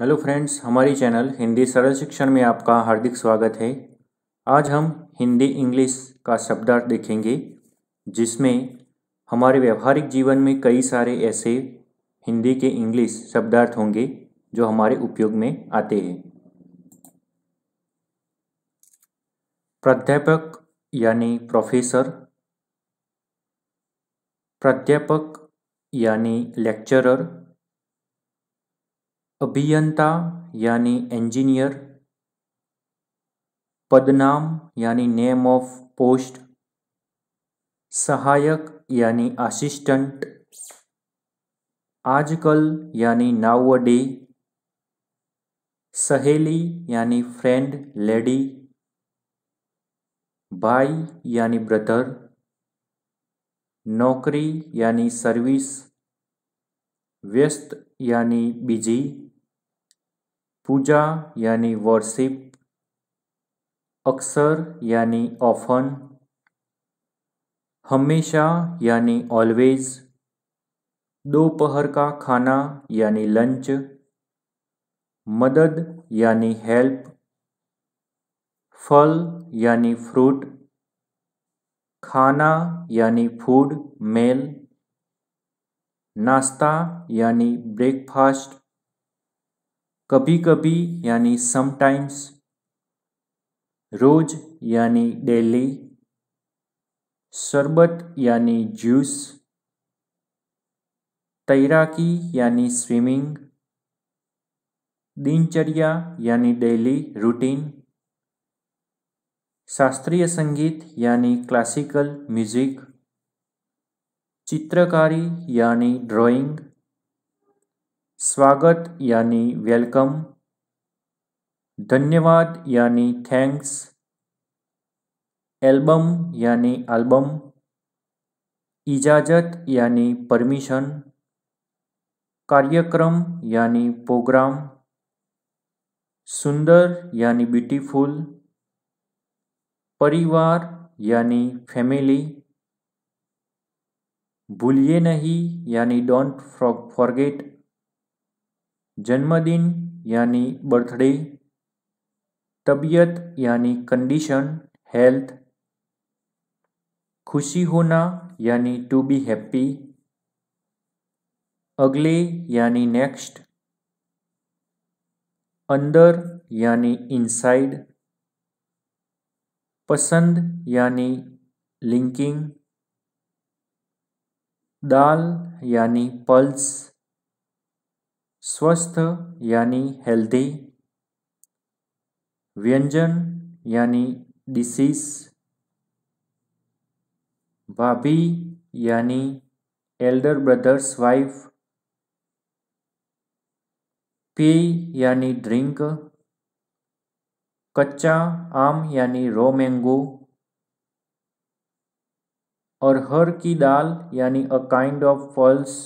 Hello friends, हमारी channel Hindi सरल शिक्षण में आपका हार्दिक स्वागत है। आज हम हिंदी इंग्लिश का शब्दार्थ देखेंगे, जिसमें हमारे व्यवहारिक जीवन में कई सारे ऐसे हिंदी के इंग्लिश शब्दार्थ होंगे जो हमारे उपयोग में आते हैं। प्राध्यापक यानी प्रोफेसर, प्राध्यापक यानी लेक्चरर, अभियंता यानी इंजीनियर, पदनाम यानी नेम ऑफ पोस्ट, सहायक यानी असिस्टेंट, आजकल यानी नाउ अ डे, सहेली यानी फ्रेंड लेडी, भाई यानी ब्रदर, नौकरी यानी सर्विस, व्यस्त यानी बिजी, पूजा यानी वर्शिप, अक्सर यानी ऑफन, हमेशा यानी ऑलवेज, दोपहर का खाना यानी लंच, मदद यानी हेल्प, फल यानी फ्रूट, खाना यानी फूड मेल, नाश्ता यानी ब्रेकफास्ट, कभी कभी यानी समटाइम्स, रोज यानी डेली, शरबत यानी जूस, तैराकी यानी स्विमिंग, दिनचर्या यानी डेली रूटीन, शास्त्रीय संगीत यानी क्लासिकल म्यूजिक, चित्रकारी यानी ड्राइंग, स्वागत यानी वेलकम, धन्यवाद यानी थैंक्स, एल्बम यानी एल्बम, इजाज़त यानी परमिशन, कार्यक्रम यानी प्रोग्राम, सुंदर यानी ब्यूटीफुल, परिवार यानी फैमिली, भूलिए नहीं यानी डोंट फॉरगेट, जन्मदिन यानी बर्थडे, तबीयत यानी कंडीशन हेल्थ, खुशी होना यानी टू बी हैप्पी, अगले यानी नेक्स्ट, अंदर यानी इनसाइड, पसंद यानी लिंकिंग, दाल यानी पल्स, स्वस्थ यानी हेल्दी, व्यंजन यानी डिसीज, भाभी यानी एल्डर ब्रदर्स वाइफ, पी यानी ड्रिंक, कच्चा आम यानी रॉ मैंगो, और हर की दाल यानी अ काइंड ऑफ पल्स,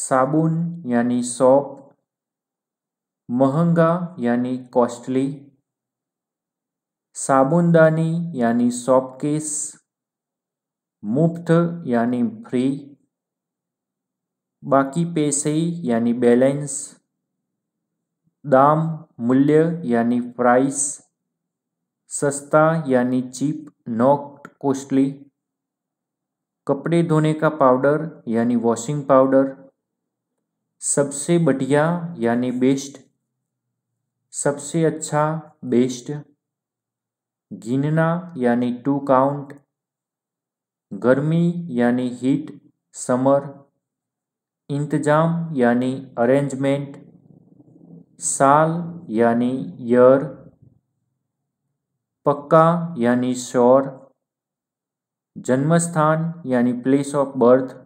साबुन यानी सोप, महंगा यानी कॉस्टली, साबुनदानी यानी शॉपकेस, मुफ्त यानी फ्री, बाकी पैसे यानी बैलेंस, दाम मूल्य यानी प्राइस, सस्ता यानी चीप नॉट कॉस्टली, कपड़े धोने का पाउडर यानी वॉशिंग पाउडर, सबसे बढ़िया यानी बेस्ट, सबसे अच्छा बेस्ट, गिनना यानी टू काउंट, गर्मी यानी हीट समर, इंतजाम यानी अरेंजमेंट, साल यानी ईयर, पक्का यानी श्योर, जन्मस्थान यानी प्लेस ऑफ बर्थ,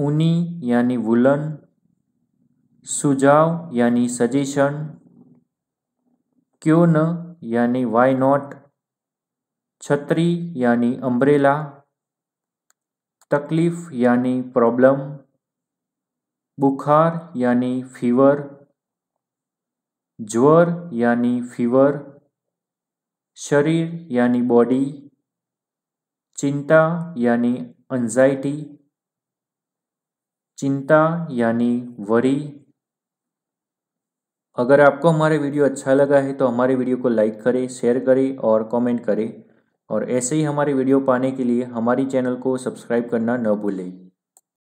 ऊनी यानी वुलन, सुझाव यानी सजेशन, क्यों न यानी वाई नॉट, छतरी यानी अम्ब्रेला, तकलीफ यानी प्रॉब्लम, बुखार यानी फीवर, ज्वर यानी फीवर, शरीर यानी बॉडी, चिंता यानी एंजाइटी, चिंता यानी वरी, अगर आपको हमारे वीडियो अच्छा लगा है तो हमारे वीडियो को लाइक करें, शेयर करें और कमेंट करें और ऐसे ही हमारे वीडियो पाने के लिए हमारी चैनल को सब्सक्राइब करना न भूलें।